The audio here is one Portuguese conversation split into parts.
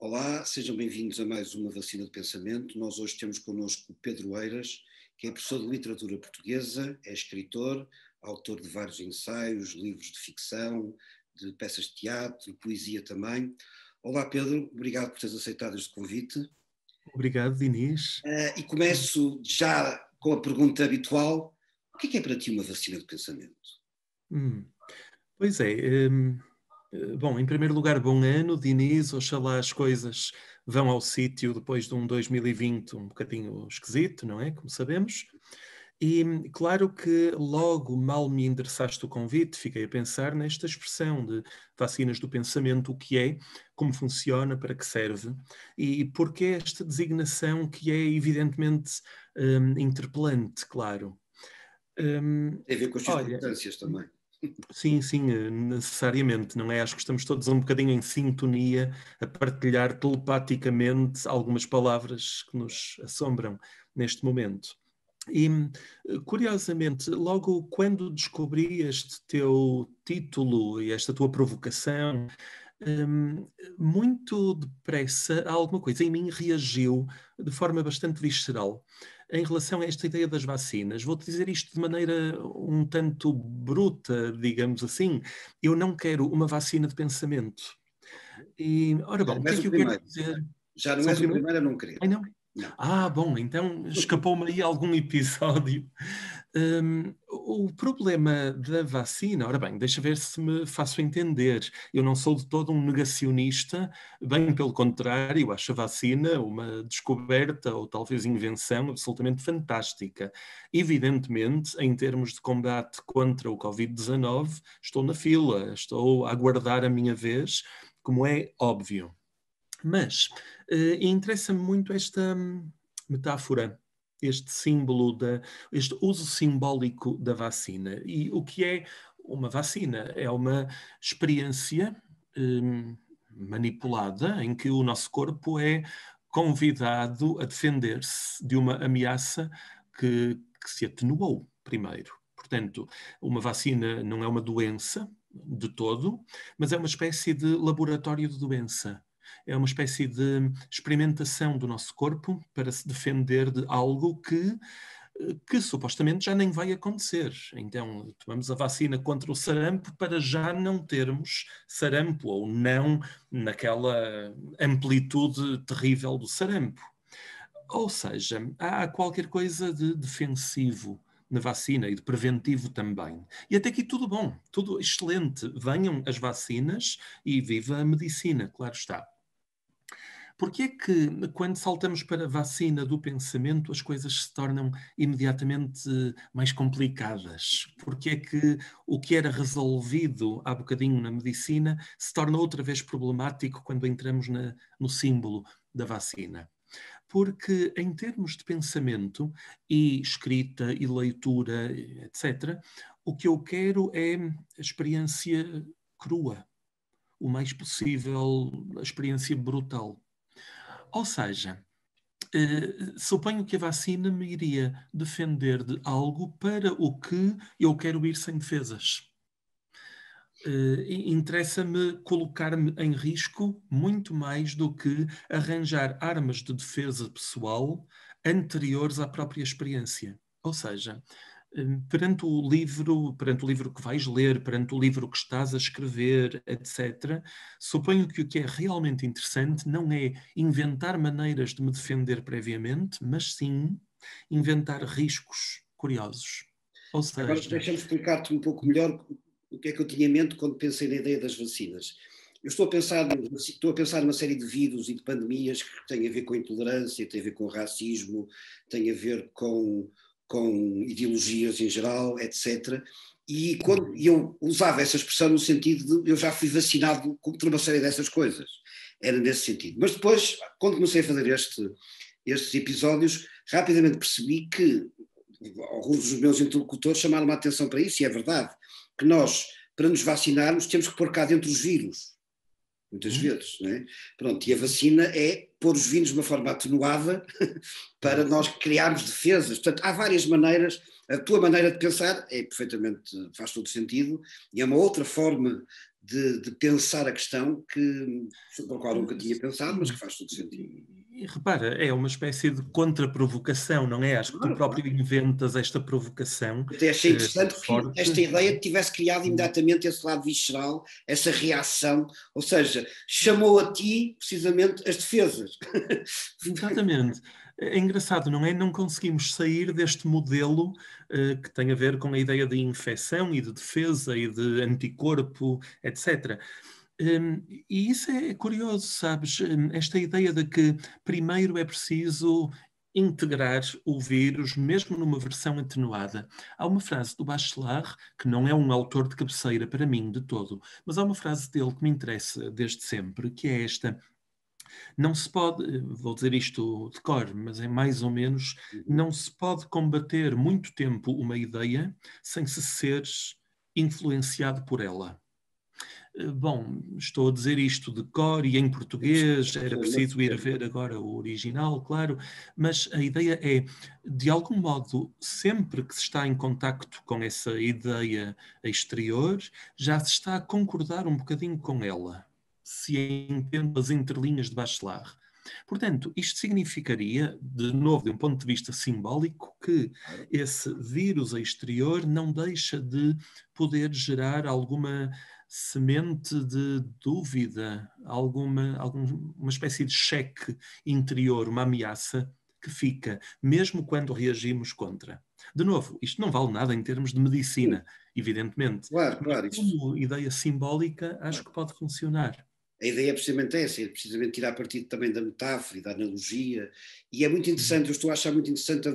Olá, sejam bem-vindos a mais uma Vacina de Pensamento. Nós hoje temos connosco o Pedro Eiras, que é professor de literatura portuguesa, é escritor, autor de vários ensaios, livros de ficção, de peças de teatro, poesia também. Olá Pedro, obrigado por teres aceitado este convite. Obrigado, Diniz. E começo já com a pergunta habitual. O que é para ti uma vacina de pensamento? Pois é... Bom, em primeiro lugar, bom ano, Diniz, oxalá as coisas vão ao sítio depois de um 2020 um bocadinho esquisito, não é? Como sabemos. E claro que logo mal me endereçaste o convite, fiquei a pensar nesta expressão de vacinas do pensamento, o que é, como funciona, para que serve e porque esta designação que é evidentemente interpelante, claro. Tem a ver com as circunstâncias também. Sim, sim, necessariamente, não é? Acho que estamos todos um bocadinho em sintonia a partilhar telepaticamente algumas palavras que nos assombram neste momento. E, curiosamente, logo quando descobri este teu título e esta tua provocação, muito depressa alguma coisa em mim reagiu de forma bastante visceral em relação a esta ideia das vacinas. Vou-te dizer isto de maneira um tanto bruta, digamos assim. Eu não quero uma vacina de pensamento. E, ora bom, o que é que eu quero dizer? Já não és o primeiro a não querer. Ai, não? Não. Ah, bom, então escapou-me aí algum episódio. O problema da vacina, ora bem, deixa ver se me faço entender. Eu não sou de todo um negacionista, bem pelo contrário, eu acho a vacina uma descoberta ou talvez invenção absolutamente fantástica. Evidentemente, em termos de combate contra o Covid-19, estou na fila, estou a aguardar a minha vez, como é óbvio. Mas interessa-me muito esta metáfora, este símbolo, este uso simbólico da vacina. E o que é uma vacina? É uma experiência manipulada em que o nosso corpo é convidado a defender-se de uma ameaça que se atenuou primeiro. Portanto, uma vacina não é uma doença de todo, mas é uma espécie de laboratório de doença. É uma espécie de experimentação do nosso corpo para se defender de algo que supostamente já nem vai acontecer. Então, tomamos a vacina contra o sarampo para já não termos sarampo, ou não naquela amplitude terrível do sarampo. Ou seja, há qualquer coisa de defensivo na vacina e de preventivo também. E até aqui tudo bom, tudo excelente. Venham as vacinas e viva a medicina, claro está. Porque é que, quando saltamos para a vacina do pensamento, as coisas se tornam imediatamente mais complicadas? Porque é que o que era resolvido há bocadinho na medicina se torna outra vez problemático quando entramos no símbolo da vacina? Porque em termos de pensamento e escrita e leitura, etc., o que eu quero é a experiência crua, o mais possível, a experiência brutal. Ou seja, suponho que a vacina me iria defender de algo para o que eu quero ir sem defesas. Interessa-me colocar-me em risco muito mais do que arranjar armas de defesa pessoal anteriores à própria experiência. Ou seja, perante o livro que vais ler, perante o livro que estás a escrever, etc., suponho que o que é realmente interessante não é inventar maneiras de me defender previamente, mas sim inventar riscos curiosos. Ou seja... Agora deixa-me explicar-te um pouco melhor... O que é que eu tinha em mente quando pensei na ideia das vacinas? Eu estou a pensar numa série de vírus e de pandemias que têm a ver com intolerância, têm a ver com racismo, têm a ver com ideologias em geral, etc. E quando eu usava essa expressão no sentido de eu já fui vacinado contra uma série dessas coisas. Era nesse sentido. Mas depois, quando comecei a fazer estes episódios, rapidamente percebi que alguns dos meus interlocutores chamaram a atenção para isso, e é verdade. Que nós, para nos vacinarmos, temos que pôr cá dentro os vírus, muitas vezes, não é? Pronto, e a vacina é pôr os vírus de uma forma atenuada para nós criarmos defesas. Portanto, há várias maneiras, a tua maneira de pensar é perfeitamente, faz todo sentido, e é uma outra forma de pensar a questão que, sobre a qual nunca tinha pensado, mas que faz todo sentido. E repara, é uma espécie de contra-provocação, não é? Acho que tu próprio inventas esta provocação. Até achei interessante que esta ideia tivesse criado imediatamente esse lado visceral, essa reação, ou seja, chamou a ti, precisamente, as defesas. Exatamente. É engraçado, não é? Não conseguimos sair deste modelo que tem a ver com a ideia de infecção e de defesa e de anticorpo, etc. E isso é curioso, sabes? Esta ideia de que primeiro é preciso integrar o vírus, mesmo numa versão atenuada. Há uma frase do Bachelard, que não é um autor de cabeceira para mim de todo, mas há uma frase dele que me interessa desde sempre, que é esta... Não se pode, vou dizer isto de cor, mas é mais ou menos, não se pode combater muito tempo uma ideia sem se ser influenciado por ela. Bom, estou a dizer isto de cor e em português, era preciso ir ver agora o original, claro, mas a ideia é, de algum modo, sempre que se está em contacto com essa ideia exterior, já se está a concordar um bocadinho com ela. Se entendo as entrelinhas de Bachelard. Portanto, isto significaria, de novo, de um ponto de vista simbólico, que esse vírus exterior não deixa de poder gerar alguma semente de dúvida, alguma espécie de cheque interior, uma ameaça que fica, mesmo quando reagimos contra. De novo, isto não vale nada em termos de medicina, evidentemente. Claro, claro. Como ideia simbólica, acho que pode funcionar. A ideia é precisamente essa, é precisamente tirar partido também da metáfora e da analogia, e é muito interessante, eu estou a achar muito interessante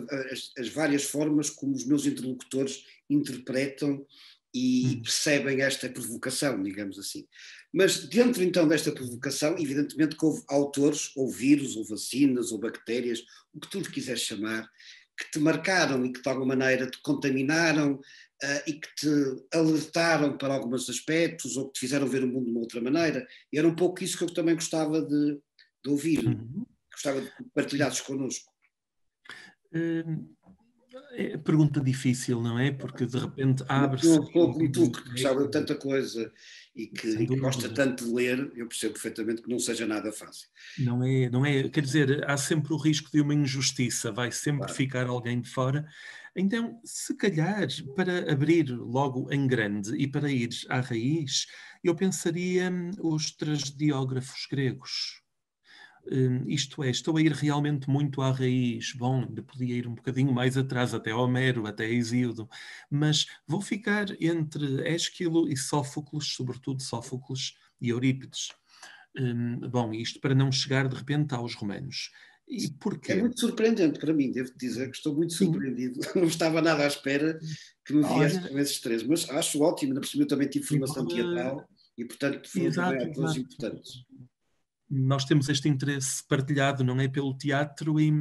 as várias formas como os meus interlocutores interpretam e percebem esta provocação, digamos assim. Mas dentro então desta provocação, evidentemente que houve autores, ou vírus, ou vacinas, ou bactérias, o que tu lhe quiseres chamar, que te marcaram e que de alguma maneira te contaminaram, e que te alertaram para alguns aspectos ou que te fizeram ver o mundo de uma outra maneira. E era um pouco isso que eu também gostava de ouvir, gostava de partilhares connosco. É pergunta difícil, não é? Porque de repente abre-se... Um pouco como tu, que sabe tanta coisa e que gosta tanto de ler, eu percebo perfeitamente que não seja nada fácil. Não é, quer dizer, há sempre o risco de uma injustiça, vai sempre ficar alguém de fora. Então, se calhar, para abrir logo em grande e para ir à raiz, eu pensaria os tragediógrafos gregos. Isto é, estou a ir realmente muito à raiz. Bom, ainda podia ir um bocadinho mais atrás, até Homero, até Hesíodo, mas vou ficar entre Esquilo e Sófocles, sobretudo Sófocles e Eurípides. Bom, isto para não chegar de repente aos romanos. E porquê? É muito surpreendente para mim, devo dizer que estou muito surpreendido. Não estava nada à espera que me viesse com esses três, mas acho ótimo, na perspectiva também tive formação teatral e, portanto, foram atores importantes. Nós temos este interesse partilhado, não é, pelo teatro e,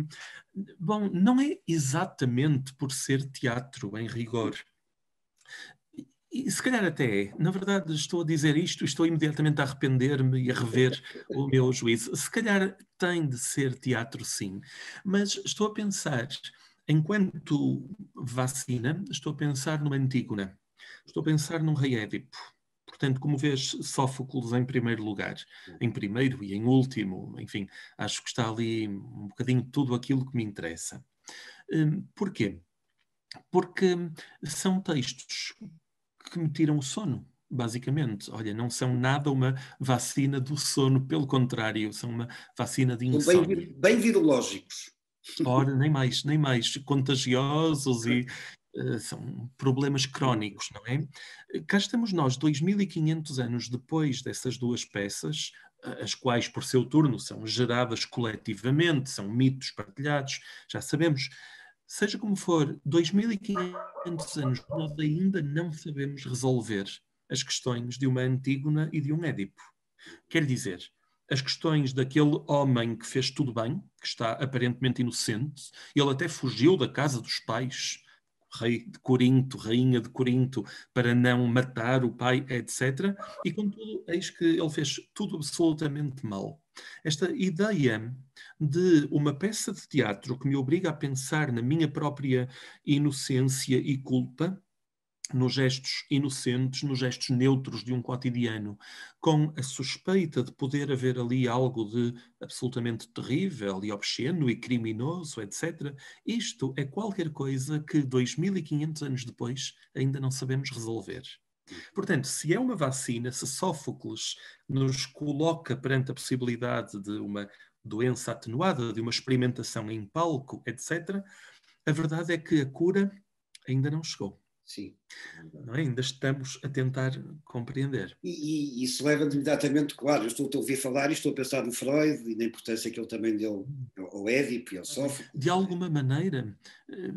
bom, não é exatamente por ser teatro, em rigor. E se calhar até é. Na verdade, estou a dizer isto e estou imediatamente a arrepender-me e a rever o meu juízo. Se calhar tem de ser teatro, sim. Mas estou a pensar, enquanto vacina, estou a pensar numa Antígona. Estou a pensar num Rei Édipo. Portanto, como vês, Sófocles em primeiro lugar, em primeiro e em último, enfim, acho que está ali um bocadinho tudo aquilo que me interessa. Porquê? Porque são textos que me tiram o sono, basicamente. Olha, não são nada uma vacina do sono, pelo contrário, são uma vacina de insônia. Bem virológicos. Ora, nem mais, contagiosos e... são problemas crónicos, não é? Cá estamos nós, 2500 anos depois dessas duas peças, as quais, por seu turno, são geradas coletivamente, são mitos partilhados, já sabemos. Seja como for, 2500 anos, nós ainda não sabemos resolver as questões de uma Antígona e de um Édipo. Quer dizer, as questões daquele homem que fez tudo bem, que está aparentemente inocente, ele até fugiu da casa dos pais, rei de Corinto, rainha de Corinto, para não matar o pai, etc. E, contudo, eis que ele fez tudo absolutamente mal. Esta ideia de uma peça de teatro que me obriga a pensar na minha própria inocência e culpa nos gestos inocentes, nos gestos neutros de um cotidiano, com a suspeita de poder haver ali algo de absolutamente terrível e obsceno e criminoso, etc. Isto é qualquer coisa que 2500 anos depois ainda não sabemos resolver. Portanto, se é uma vacina, se Sófocles nos coloca perante a possibilidade de uma doença atenuada, de uma experimentação em palco, etc., a verdade é que a cura ainda não chegou. Sim. Não é? Ainda estamos a tentar compreender. E isso leva-me imediatamente, claro, eu estou a ouvir falar e estou a pensar no Freud e na importância que ele também deu ao Édipo e ao Sófocles. De alguma maneira,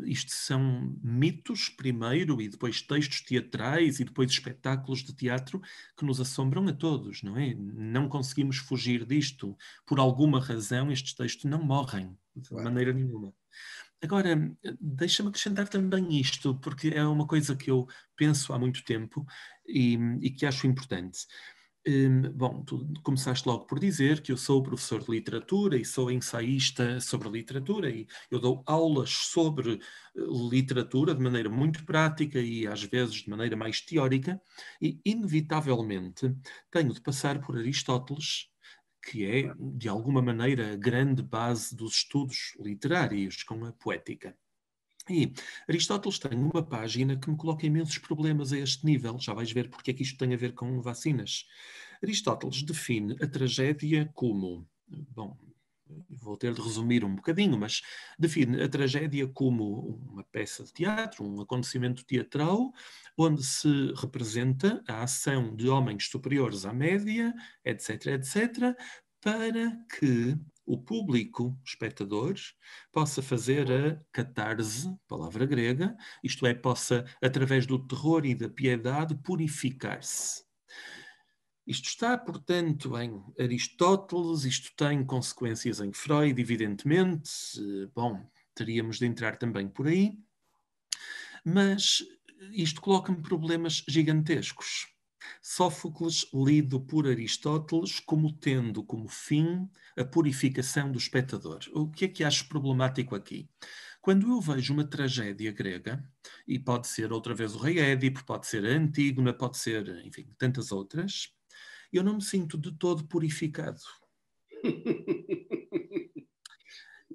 isto são mitos primeiro e depois textos teatrais e depois espetáculos de teatro que nos assombram a todos, não é? Não conseguimos fugir disto. Por alguma razão estes textos não morrem, de maneira nenhuma. Agora, deixa-me acrescentar também isto, porque é uma coisa que eu penso há muito tempo e que acho importante. Bom, tu começaste logo por dizer que eu sou professor de literatura e sou ensaísta sobre literatura e eu dou aulas sobre literatura de maneira muito prática e às vezes de maneira mais teórica e, inevitavelmente, tenho de passar por Aristóteles, que é, de alguma maneira, a grande base dos estudos literários com a poética. E Aristóteles tem uma página que me coloca imensos problemas a este nível. Já vais ver porque é que isto tem a ver com vacinas. Aristóteles define a tragédia como... Bom, vou ter de resumir um bocadinho, mas define a tragédia como uma peça de teatro, um acontecimento teatral, onde se representa a ação de homens superiores à média, etc., etc., para que o público, espectador, possa fazer a catarse, palavra grega, isto é, possa, através do terror e da piedade, purificar-se. Isto está, portanto, em Aristóteles, isto tem consequências em Freud, evidentemente. Bom, teríamos de entrar também por aí. Mas isto coloca-me problemas gigantescos. Sófocles, lido por Aristóteles, como tendo como fim a purificação do espectador. O que é que acho problemático aqui? Quando eu vejo uma tragédia grega, e pode ser outra vez o Rei Édipo, pode ser a Antígona, pode ser, enfim, tantas outras... eu não me sinto de todo purificado.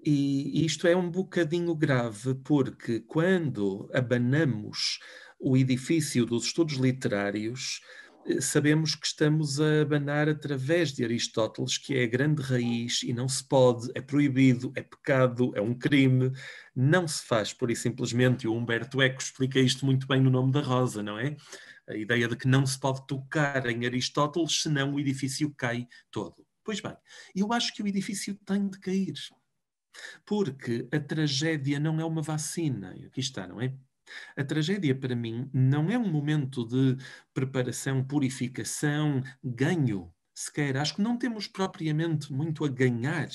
E isto é um bocadinho grave, porque quando abanamos o edifício dos estudos literários, sabemos que estamos a abanar através de Aristóteles, que é a grande raiz e não se pode, é proibido, é pecado, é um crime, não se faz, pura e simplesmente. O Humberto Eco explica isto muito bem no Nome da Rosa, não é? A ideia de que não se pode tocar em Aristóteles, senão o edifício cai todo. Pois bem, eu acho que o edifício tem de cair, porque a tragédia não é uma vacina. Aqui está, não é? A tragédia, para mim, não é um momento de preparação, purificação, ganho, sequer. Acho que não temos propriamente muito a ganhar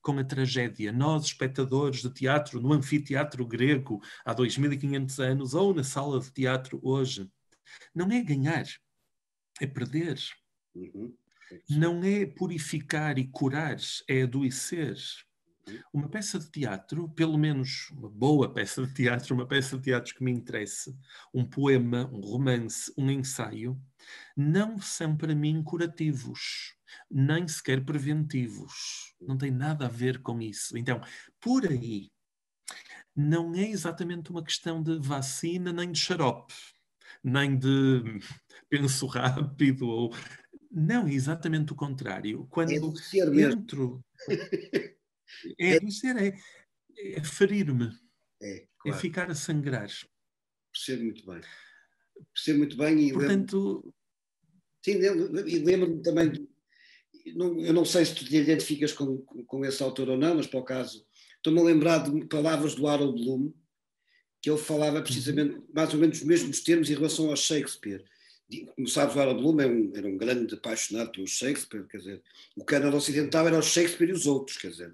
com a tragédia. Nós, espectadores de teatro, no anfiteatro grego, há 2500 anos, ou na sala de teatro hoje, não é ganhar, é perder. Uhum. Não é purificar e curar, é adoecer. Uhum. Uma peça de teatro, pelo menos uma boa peça de teatro, uma peça de teatro que me interesse, um poema, um romance, um ensaio, não são para mim curativos, nem sequer preventivos. Não tem nada a ver com isso. Então, por aí, não é exatamente uma questão de vacina nem de xarope, nem de penso rápido, ou... não, é exatamente o contrário. Quando é do ser dentro... é do ser, é ferir-me, claro. É ficar a sangrar. Percebo muito bem. Percebo muito bem e portanto... lembro-me... Sim, e lembro-me também, eu não sei se tu te identificas com esse autor ou não, mas para o caso, estou-me a lembrar de palavras do Harold Bloom, que ele falava precisamente mais ou menos os mesmos termos em relação ao Shakespeare. Como sabes, o Harold Bloom era um grande apaixonado pelo Shakespeare, quer dizer, o Canadá Ocidental era o Shakespeare e os outros, quer dizer,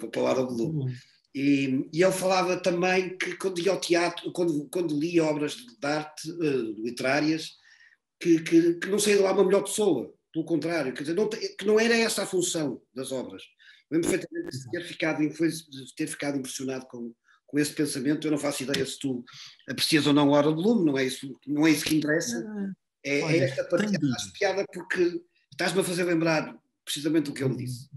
para o Harold Bloom. E ele falava também que quando ia ao teatro, quando lia obras de arte literárias, que não saía de lá uma melhor pessoa, pelo contrário, quer dizer, que não era essa a função das obras. Lembro perfeitamente de ter ficado impressionado com com esse pensamento. Eu não faço ideia se tu aprecias ou não o Harold Bloom, não é isso que interessa. É esta parte que faz piada, porque estás-me a fazer lembrar precisamente o que ele disse.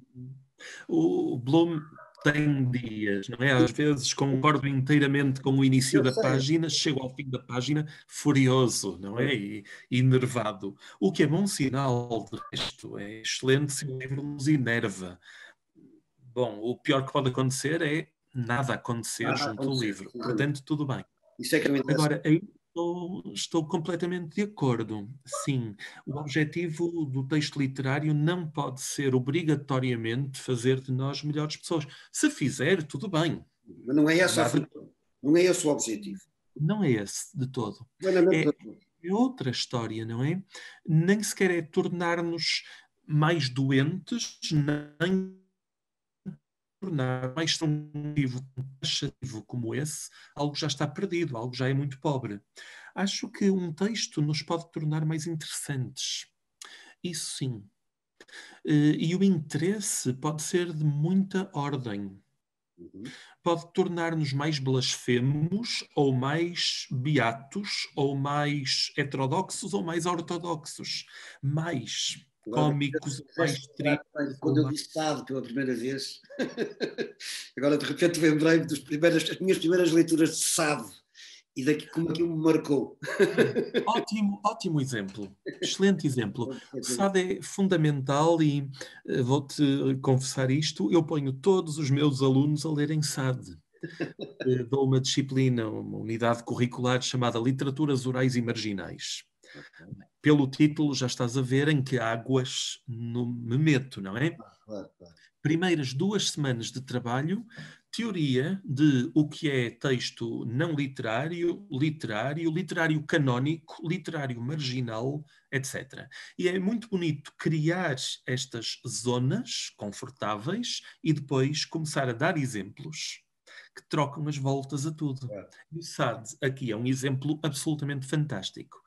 O Bloom tem dias, não é? Às vezes concordo inteiramente com o início da página, chego ao fim da página furioso, não é? E enervado. O que é bom sinal, de resto, é excelente se o livro nos enerva. Bom, o pior que pode acontecer é nada acontecer junto ao livro. Portanto, tudo bem. Isso é que não interessa. Agora, aí estou completamente de acordo. Sim, o objetivo do texto literário não pode ser obrigatoriamente fazer de nós melhores pessoas. Se fizer, tudo bem. Mas não é esse, não é esse o objetivo. Não é esse de todo. É outra história, não é? Nem sequer é tornar-nos mais doentes, nem tornar mais taxativo como esse, algo já está perdido, algo já é muito pobre. Acho que um texto nos pode tornar mais interessantes. Isso sim. E o interesse pode ser de muita ordem. Pode tornar-nos mais blasfemos, ou mais beatos, ou mais heterodoxos, ou mais ortodoxos. Mais cómicos, mais tristes. Quando eu disse Sade pela primeira vez, agora de repente lembrei-me das minhas primeiras leituras de Sade e daqui como aquilo me marcou. Ótimo exemplo, excelente exemplo. Sade é fundamental e vou-te confessar isto, eu ponho todos os meus alunos a lerem Sade. Dou uma disciplina, uma unidade curricular chamada Literaturas Orais e Marginais. Pelo título já estás a ver em que águas me meto, não é? Claro. Primeiras 2 semanas de trabalho, teoria de o que é texto não literário, literário canónico, literário marginal, etc. E é muito bonito criar estas zonas confortáveis e depois começar a dar exemplos que trocam as voltas a tudo. E o Sade aqui é um exemplo absolutamente fantástico.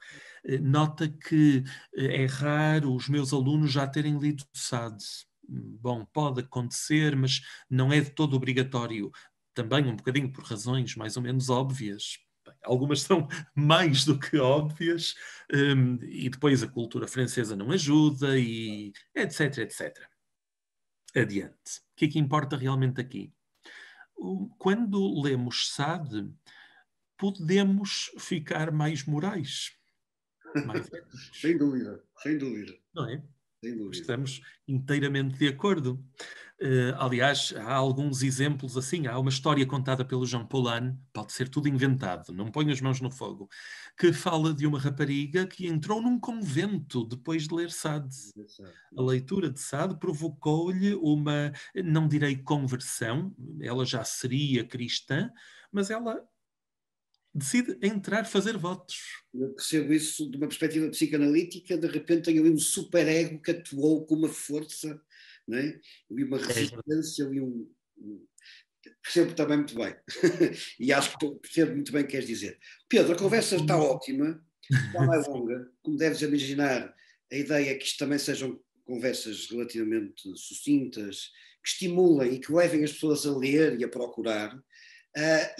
Nota que é raro os meus alunos já terem lido Sade. Bom, pode acontecer, mas não é de todo obrigatório. Também um bocadinho por razões mais ou menos óbvias. Bem, algumas são mais do que óbvias. E depois a cultura francesa não ajuda, e etc, etc. Adiante. O que é que importa realmente aqui? Quando lemos Sade, podemos ficar mais morais. Sem dúvida. Não é? Sem dúvida. Estamos inteiramente de acordo. Aliás, há alguns exemplos assim. Há uma história contada pelo Jean Paulhan, pode ser tudo inventado, não ponho as mãos no fogo, que fala de uma rapariga que entrou num convento depois de ler Sade. A leitura de Sade provocou-lhe uma, não direi conversão, ela já seria cristã, mas ela decide entrar, fazer votos. Eu percebo isso de uma perspectiva psicanalítica, de repente tenho ali um superego que atuou com uma força, não é? Eu vi uma resistência, eu vi um... Percebo também muito bem. E acho que percebo muito bem o que queres dizer. Pedro, a conversa está ótima, está mais longa. Como deves imaginar, a ideia é que isto também sejam conversas relativamente sucintas, que estimulem e que levem as pessoas a ler e a procurar.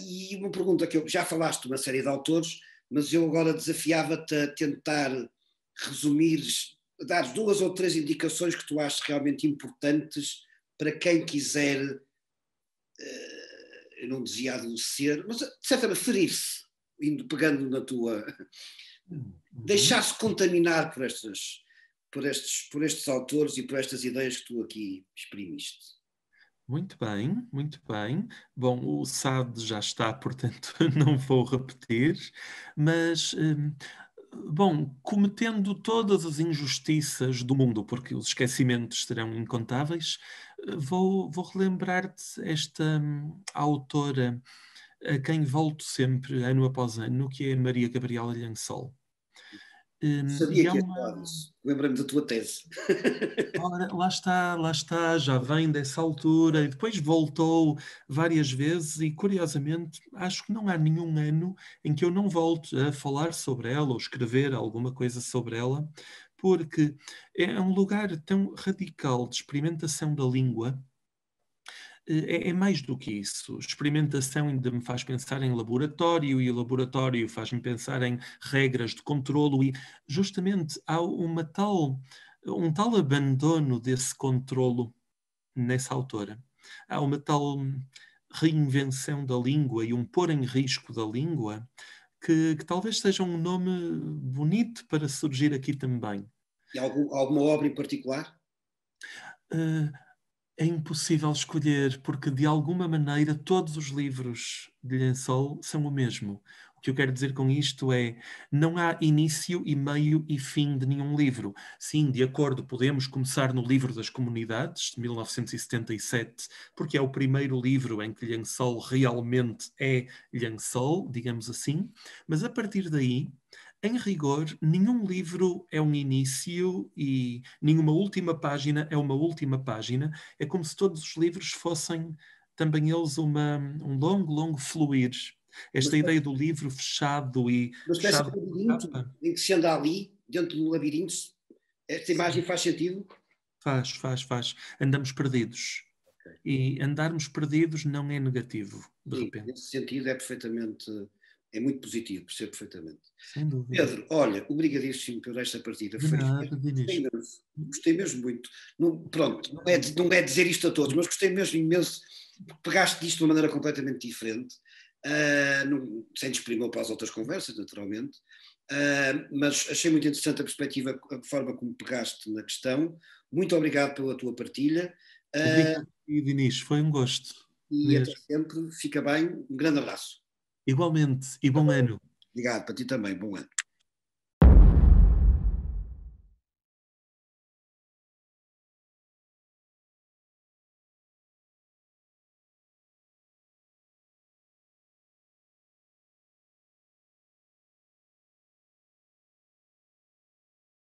E uma pergunta que eu já falaste de uma série de autores, mas eu agora desafiava-te a tentar resumir, dar 2 ou 3 indicações que tu achas realmente importantes para quem quiser, eu não dizia adolescer, mas de certa maneira ferir-se, indo pegando na tua, deixar-se contaminar por estes autores e por estas ideias que tu aqui exprimiste. Muito bem, muito bem. Bom, o Sade já está, portanto não vou repetir, mas, bom, cometendo todas as injustiças do mundo, porque os esquecimentos serão incontáveis, vou relembrar-te esta autora a quem volto sempre, ano após ano, que é Maria Gabriela Lhançol. Sabia que lembra-me da tua tese. Ora, lá está, já vem dessa altura e depois voltou várias vezes e, curiosamente, acho que não há nenhum ano em que eu não volte a falar sobre ela ou escrever alguma coisa sobre ela, porque é um lugar tão radical de experimentação da língua É mais do que isso. Experimentação ainda me faz pensar em laboratório, e o laboratório faz-me pensar em regras de controlo, e justamente há um tal abandono desse controlo nessa autora. Há uma tal reinvenção da língua e um pôr em risco da língua que talvez seja um nome bonito para surgir aqui também. E alguma obra em particular? É impossível escolher, porque de alguma maneira todos os livros de Lençol são o mesmo. O que eu quero dizer com isto é, não há início e meio e fim de nenhum livro. Sim, de acordo, podemos começar no Livro das Comunidades, de 1977, porque é o primeiro livro em que Lençol realmente é Lençol, digamos assim, mas a partir daí, em rigor, nenhum livro é um início e nenhuma última página é uma última página. É como se todos os livros fossem também eles um longo fluir. Esta ideia do livro fechado e... Mas fechado de labirinto, em que se anda ali, dentro do labirinto, esta imagem faz sentido? Faz. Andamos perdidos. Okay. E andarmos perdidos não é negativo, de repente. Nesse sentido é perfeitamente... É muito positivo, percebo perfeitamente. Sem dúvida. Pedro, olha, obrigadíssimo por esta partida. Gostei mesmo muito. Pronto, não é dizer isto a todos, mas gostei mesmo imenso. Pegaste disto de uma maneira completamente diferente, sem desprimir para as outras conversas, naturalmente, mas achei muito interessante a perspectiva, a forma como pegaste na questão. Muito obrigado pela tua partilha. Obrigado, Diniz, foi um gosto. E até sempre, fica bem, um grande abraço. Igualmente, e bom ano. Obrigado, para ti também, bom ano.